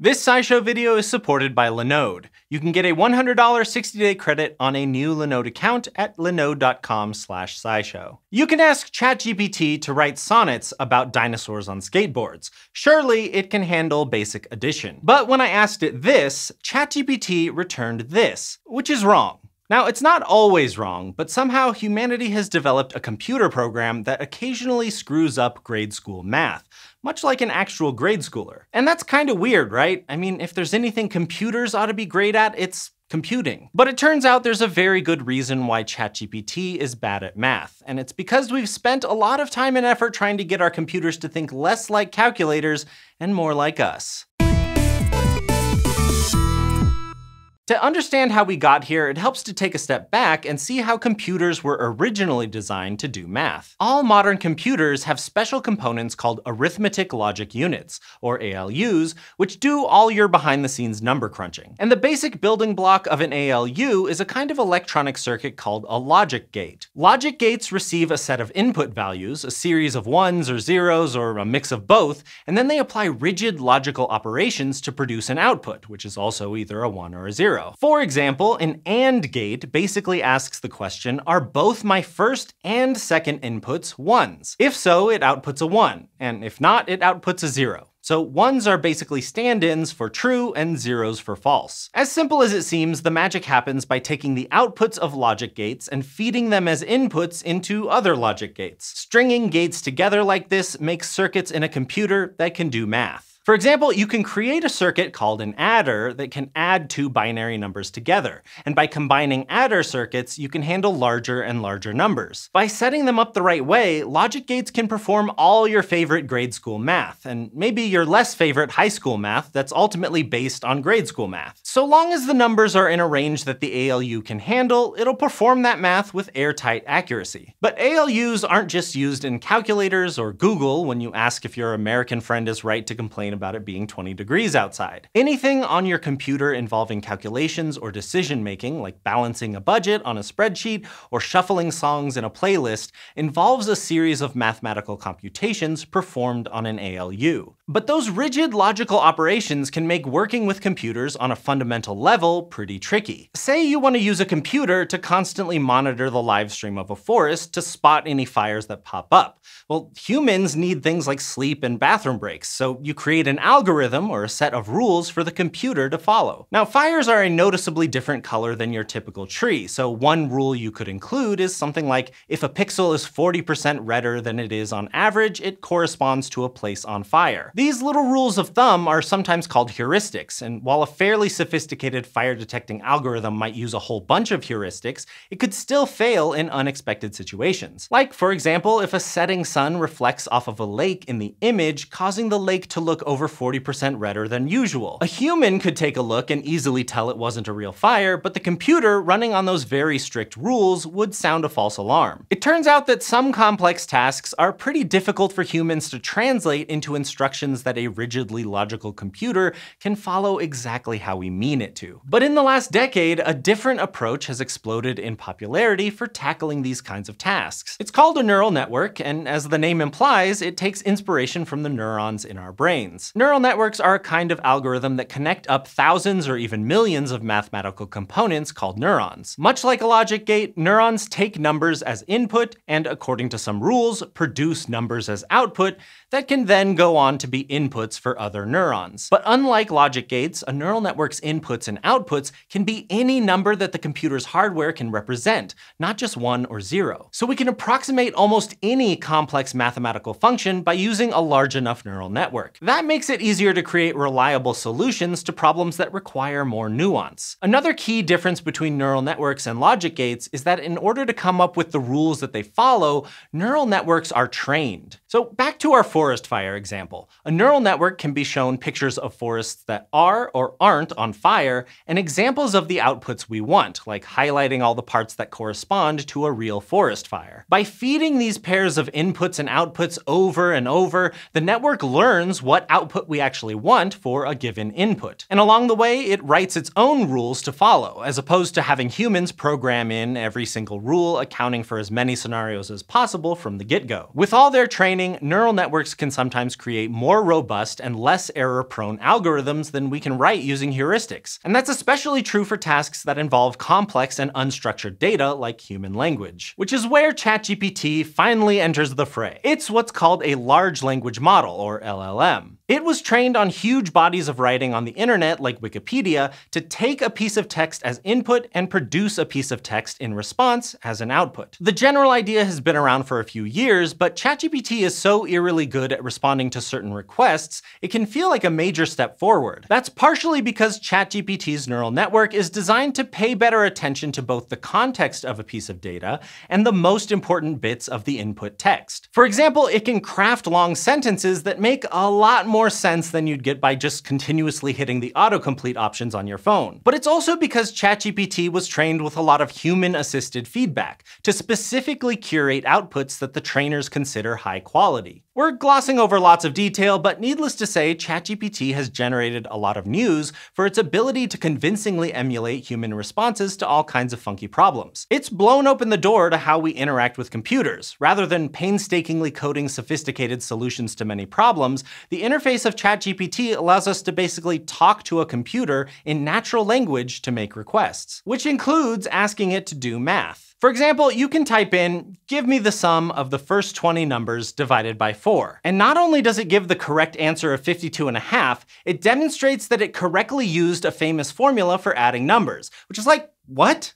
This SciShow video is supported by Linode. You can get a $100 60-day credit on a new Linode account at linode.com/scishow. You can ask ChatGPT to write sonnets about dinosaurs on skateboards. Surely it can handle basic addition. But when I asked it this, ChatGPT returned this, which is wrong. Now, it's not always wrong, but somehow humanity has developed a computer program that occasionally screws up grade school math, much like an actual grade schooler. And that's kind of weird, right? I mean, if there's anything computers ought to be great at, it's computing. But it turns out there's a very good reason why ChatGPT is bad at math, and it's because we've spent a lot of time and effort trying to get our computers to think less like calculators and more like us. To understand how we got here, it helps to take a step back and see how computers were originally designed to do math. All modern computers have special components called arithmetic logic units, or ALUs, which do all your behind-the-scenes number crunching. And the basic building block of an ALU is a kind of electronic circuit called a logic gate. Logic gates receive a set of input values, a series of ones or zeros or a mix of both, and then they apply rigid logical operations to produce an output, which is also either a one or a zero. For example, an AND gate basically asks the question, are both my first and second inputs ones? If so, it outputs a 1, and if not, it outputs a 0. So ones are basically stand-ins for true and zeros for false. As simple as it seems, the magic happens by taking the outputs of logic gates and feeding them as inputs into other logic gates. Stringing gates together like this makes circuits in a computer that can do math. For example, you can create a circuit called an adder that can add two binary numbers together. And by combining adder circuits, you can handle larger and larger numbers. By setting them up the right way, logic gates can perform all your favorite grade school math, and maybe your less favorite high school math that's ultimately based on grade school math. So long as the numbers are in a range that the ALU can handle, it'll perform that math with airtight accuracy. But ALUs aren't just used in calculators or Google when you ask if your American friend is right to complain about it being 20 degrees outside. Anything on your computer involving calculations or decision-making, like balancing a budget on a spreadsheet or shuffling songs in a playlist, involves a series of mathematical computations performed on an ALU. But those rigid logical operations can make working with computers on a fundamental level pretty tricky. Say you want to use a computer to constantly monitor the live stream of a forest to spot any fires that pop up. Well, humans need things like sleep and bathroom breaks, so you create an algorithm or a set of rules for the computer to follow. Now, fires are a noticeably different color than your typical tree, so one rule you could include is something like, if a pixel is 40% redder than it is on average, it corresponds to a place on fire. These little rules of thumb are sometimes called heuristics, and while a fairly sophisticated fire detecting algorithm might use a whole bunch of heuristics, it could still fail in unexpected situations. Like, for example, if a setting sun reflects off of a lake in the image, causing the lake to look over 40% redder than usual. A human could take a look and easily tell it wasn't a real fire, but the computer running on those very strict rules would sound a false alarm. It turns out that some complex tasks are pretty difficult for humans to translate into instructions that a rigidly logical computer can follow exactly how we mean it to. But in the last decade, a different approach has exploded in popularity for tackling these kinds of tasks. It's called a neural network, and as the name implies, it takes inspiration from the neurons in our brains. Neural networks are a kind of algorithm that connect up thousands or even millions of mathematical components called neurons. Much like a logic gate, neurons take numbers as input and, according to some rules, produce numbers as output that can then go on to be inputs for other neurons. But unlike logic gates, a neural network's inputs and outputs can be any number that the computer's hardware can represent, not just 1 or 0. So we can approximate almost any complex mathematical function by using a large enough neural network. That makes it easier to create reliable solutions to problems that require more nuance. Another key difference between neural networks and logic gates is that in order to come up with the rules that they follow, neural networks are trained. So back to our forest fire example. A neural network can be shown pictures of forests that are or aren't on fire and examples of the outputs we want, like highlighting all the parts that correspond to a real forest fire. By feeding these pairs of inputs and outputs over and over, the network learns what output we actually want for a given input. And along the way, it writes its own rules to follow, as opposed to having humans program in every single rule, accounting for as many scenarios as possible from the get-go. With all their training training, neural networks can sometimes create more robust and less error-prone algorithms than we can write using heuristics. And that's especially true for tasks that involve complex and unstructured data like human language, which is where ChatGPT finally enters the fray. It's what's called a large language model, or LLM. It was trained on huge bodies of writing on the internet, like Wikipedia, to take a piece of text as input and produce a piece of text in response as an output. The general idea has been around for a few years, but ChatGPT is so eerily good at responding to certain requests, it can feel like a major step forward. That's partially because ChatGPT's neural network is designed to pay better attention to both the context of a piece of data and the most important bits of the input text. For example, it can craft long sentences that make a lot more sense than you'd get by just continuously hitting the autocomplete options on your phone. But it's also because ChatGPT was trained with a lot of human-assisted feedback to specifically curate outputs that the trainers consider high quality. We're glossing over lots of detail, but needless to say, ChatGPT has generated a lot of news for its ability to convincingly emulate human responses to all kinds of funky problems. It's blown open the door to how we interact with computers. Rather than painstakingly coding sophisticated solutions to many problems, the interface of ChatGPT allows us to basically talk to a computer in natural language to make requests, which includes asking it to do math. For example, you can type in, give me the sum of the first 20 numbers divided by 4. And not only does it give the correct answer of 52.5, it demonstrates that it correctly used a famous formula for adding numbers, which is like, what?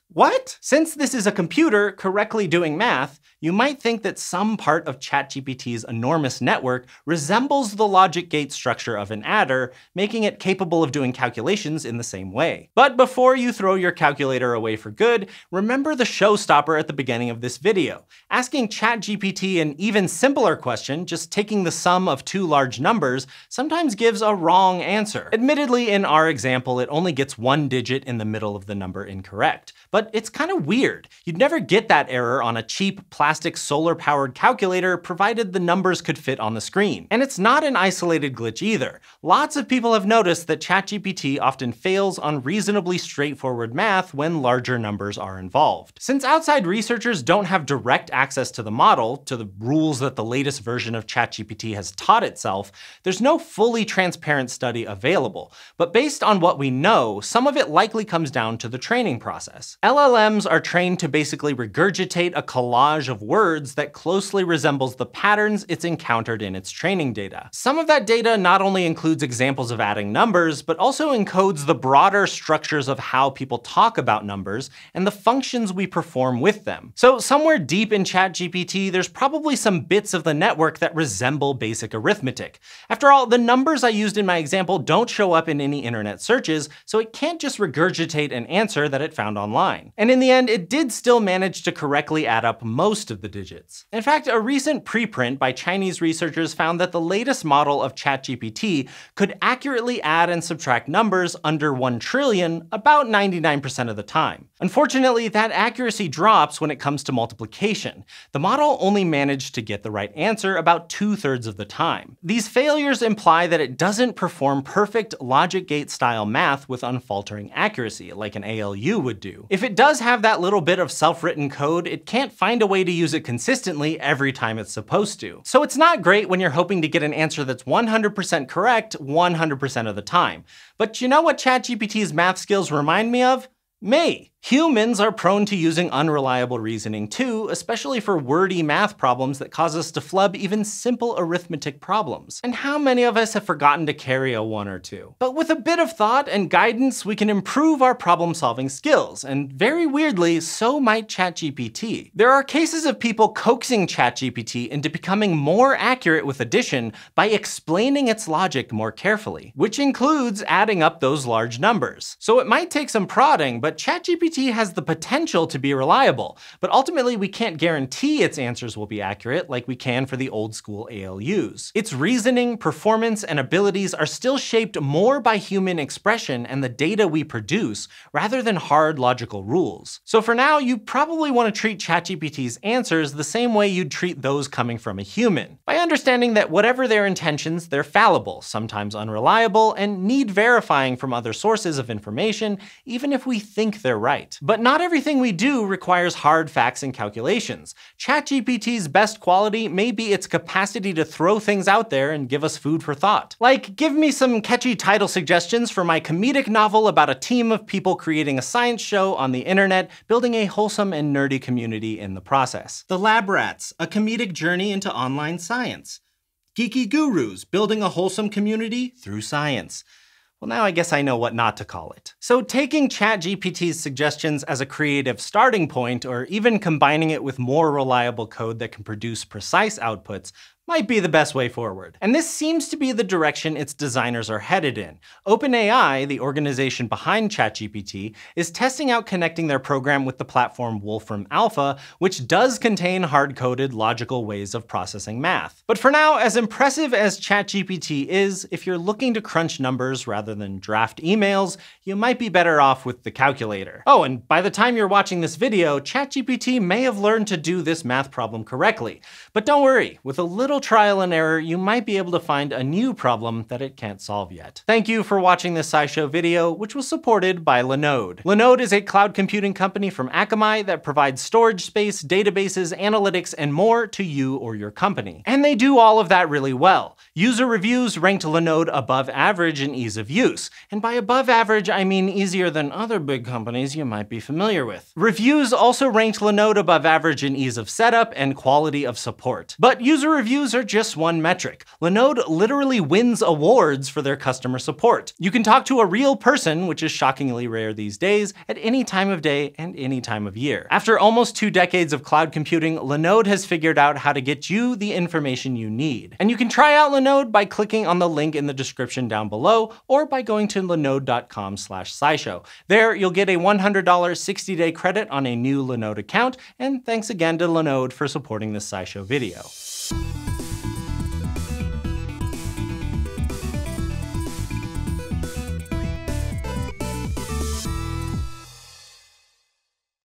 Since this is a computer correctly doing math, you might think that some part of ChatGPT's enormous network resembles the logic gate structure of an adder, making it capable of doing calculations in the same way. But before you throw your calculator away for good, remember the showstopper at the beginning of this video. Asking ChatGPT an even simpler question, just taking the sum of two large numbers, sometimes gives a wrong answer. Admittedly, in our example, it only gets one digit in the middle of the number incorrect. But it's kind of weird. You'd never get that error on a cheap, plastic solar-powered calculator, provided the numbers could fit on the screen. And it's not an isolated glitch either. Lots of people have noticed that ChatGPT often fails on reasonably straightforward math when larger numbers are involved. Since outside researchers don't have direct access to the model, to the rules that the latest version of ChatGPT has taught itself, there's no fully transparent study available. But based on what we know, some of it likely comes down to the training process. LLMs are trained to basically regurgitate a collage of words that closely resembles the patterns it's encountered in its training data. Some of that data not only includes examples of adding numbers, but also encodes the broader structures of how people talk about numbers and the functions we perform with them. So somewhere deep in ChatGPT, there's probably some bits of the network that resemble basic arithmetic. After all, the numbers I used in my example don't show up in any internet searches, so it can't just regurgitate an answer that it found online. And in the end, it did still manage to correctly add up most of the digits. In fact, a recent preprint by Chinese researchers found that the latest model of ChatGPT could accurately add and subtract numbers under 1 trillion about 99% of the time. Unfortunately, that accuracy drops when it comes to multiplication. The model only managed to get the right answer about 2/3 of the time. These failures imply that it doesn't perform perfect logic gate style math with unfaltering accuracy, like an ALU would do. If it does have that little bit of self-written code, it can't find a way to use it consistently every time it's supposed to. So it's not great when you're hoping to get an answer that's 100% correct 100% of the time. But you know what ChatGPT's math skills remind me of? Me. Humans are prone to using unreliable reasoning too, especially for wordy math problems that cause us to flub even simple arithmetic problems. And how many of us have forgotten to carry a 1 or 2? But with a bit of thought and guidance, we can improve our problem-solving skills, and very weirdly, so might ChatGPT. There are cases of people coaxing ChatGPT into becoming more accurate with addition by explaining its logic more carefully, which includes adding up those large numbers. So it might take some prodding, but ChatGPT has the potential to be reliable, but ultimately we can't guarantee its answers will be accurate like we can for the old school ALUs. Its reasoning, performance, and abilities are still shaped more by human expression and the data we produce rather than hard logical rules. So for now, you probably want to treat ChatGPT's answers the same way you'd treat those coming from a human, by understanding that whatever their intentions, they're fallible, sometimes unreliable, and need verifying from other sources of information, even if we think they're right. right. But not everything we do requires hard facts and calculations. ChatGPT's best quality may be its capacity to throw things out there and give us food for thought. Like, give me some catchy title suggestions for my comedic novel about a team of people creating a science show on the internet, building a wholesome and nerdy community in the process. The Lab Rats, a comedic journey into online science. Geeky Gurus, building a wholesome community through science. Well, now I guess I know what not to call it. So taking ChatGPT's suggestions as a creative starting point, or even combining it with more reliable code that can produce precise outputs, might be the best way forward. And this seems to be the direction its designers are headed in. OpenAI, the organization behind ChatGPT, is testing out connecting their program with the platform Wolfram Alpha, which does contain hard-coded, logical ways of processing math. But for now, as impressive as ChatGPT is, if you're looking to crunch numbers rather than draft emails, you might be better off with the calculator. Oh, and by the time you're watching this video, ChatGPT may have learned to do this math problem correctly. But don't worry, with a little trial and error, you might be able to find a new problem that it can't solve yet. Thank you for watching this SciShow video, which was supported by Linode. Linode is a cloud computing company from Akamai that provides storage space, databases, analytics, and more to you or your company. And they do all of that really well. User reviews ranked Linode above average in ease of use. And by above average, I mean easier than other big companies you might be familiar with. Reviews also ranked Linode above average in ease of setup and quality of support. But user reviews are just one metric. Linode literally wins awards for their customer support. You can talk to a real person, which is shockingly rare these days, at any time of day and any time of year. After almost 2 decades of cloud computing, Linode has figured out how to get you the information you need. And you can try out Linode by clicking on the link in the description down below, or by going to linode.com/scishow. There, you'll get a $100 60-day credit on a new Linode account, and thanks again to Linode for supporting this SciShow video.